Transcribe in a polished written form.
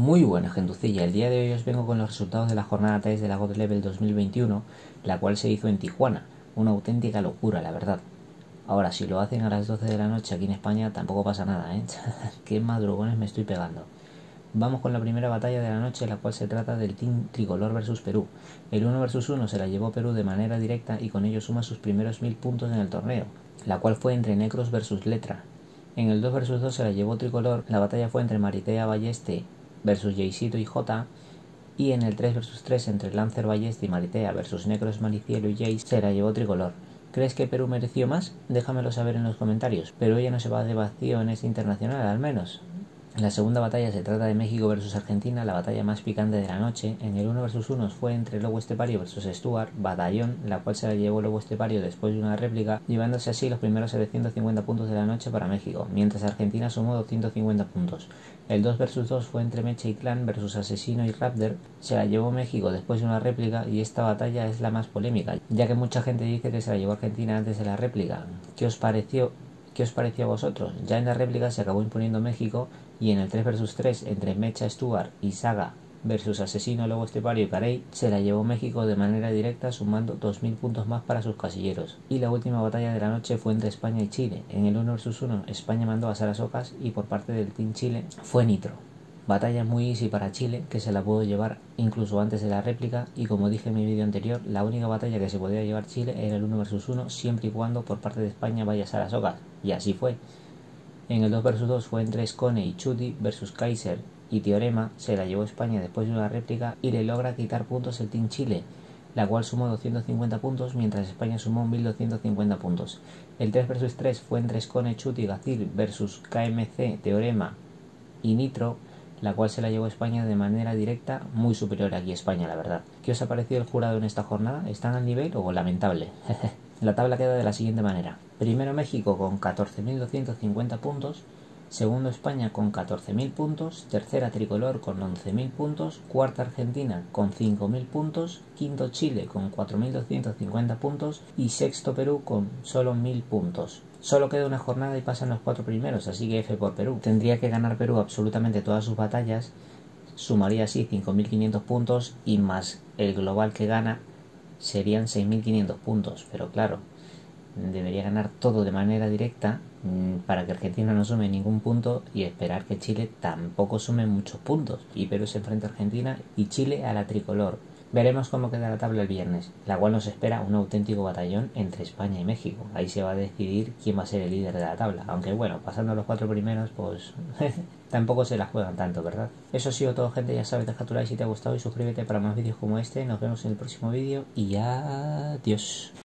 Muy buena gentucilla, el día de hoy os vengo con los resultados de la jornada 3 de la God Level 2021, la cual se hizo en Tijuana, una auténtica locura la verdad. Ahora, si lo hacen a las 12 de la noche aquí en España tampoco pasa nada, ¿eh? Qué madrugones me estoy pegando. Vamos con la primera batalla de la noche, la cual se trata del Team Tricolor versus Perú. El 1-1 se la llevó Perú de manera directa y con ello suma sus primeros 1000 puntos en el torneo, la cual fue entre Necros versus Letra. En el 2-2 se la llevó Tricolor, la batalla fue entre Marithea Balleste versus Jacito y J, y en el 3-3 entre Lancer Balleste y Maritea versus Necros Malicielo y Jaze se la llevó Tricolor. ¿Crees que Perú mereció más? Déjamelo saber en los comentarios, pero ella no se va de vacío en este internacional al menos. La segunda batalla se trata de México versus Argentina, la batalla más picante de la noche. En el 1-1 fue entre Lobo Estepario versus Stuart, Badallón, la cual se la llevó Lobo Estepario después de una réplica, llevándose así los primeros 750 puntos de la noche para México, mientras Argentina sumó 250 puntos. El 2-2 fue entre Mecha y Clan versus Asesino y Rapder, se la llevó México después de una réplica y esta batalla es la más polémica, ya que mucha gente dice que se la llevó Argentina antes de la réplica. ¿Qué os pareció a vosotros? Ya en la réplica se acabó imponiendo México y en el 3-3 entre Mecha, Stuart y Saga versus Asesino, Lobo Estepario y Carey se la llevó México de manera directa sumando 2000 puntos más para sus casilleros. Y la última batalla de la noche fue entre España y Chile. En el 1-1 España mandó a Sarasocas y por parte del Team Chile fue Nitro. Batalla muy easy para Chile, que se la pudo llevar incluso antes de la réplica, y como dije en mi vídeo anterior, la única batalla que se podía llevar Chile era el 1-1 siempre y cuando por parte de España vaya Sarasocas, y así fue. En el 2-2 fue entre Skone y Chuty versus Kaiser y Teorema, se la llevó España después de una réplica y le logra quitar puntos el Team Chile, la cual sumó 250 puntos mientras España sumó 1250 puntos. El 3-3 fue entre Skone, Chuty, Gazir versus KMC, Teorema y Nitro, la cual se la llevó España de manera directa, muy superior aquí a España, la verdad. ¿Qué os ha parecido el jurado en esta jornada? ¿Están al nivel o lamentable? La tabla queda de la siguiente manera. Primero México con 14.250 puntos, segundo España con 14.000 puntos, tercera Tricolor con 11.000 puntos, cuarta Argentina con 5.000 puntos, quinto Chile con 4.250 puntos y sexto Perú con solo 1.000 puntos. Solo queda una jornada y pasan los 4 primeros, así que F por Perú. Tendría que ganar Perú absolutamente todas sus batallas, sumaría así 5.500 puntos y más el global que gana serían 6.500 puntos, pero claro, debería ganar todo de manera directa para que Argentina no sume ningún punto y esperar que Chile tampoco sume muchos puntos. Y Perú se enfrenta a Argentina y Chile a la Tricolor. Veremos cómo queda la tabla el viernes, la cual nos espera un auténtico batallón entre España y México. Ahí se va a decidir quién va a ser el líder de la tabla, aunque bueno, pasando los 4 primeros, pues tampoco se la juegan tanto, ¿verdad? Eso ha sido todo, gente, ya sabes, deja tu like si te ha gustado y suscríbete para más vídeos como este. Nos vemos en el próximo vídeo y adiós.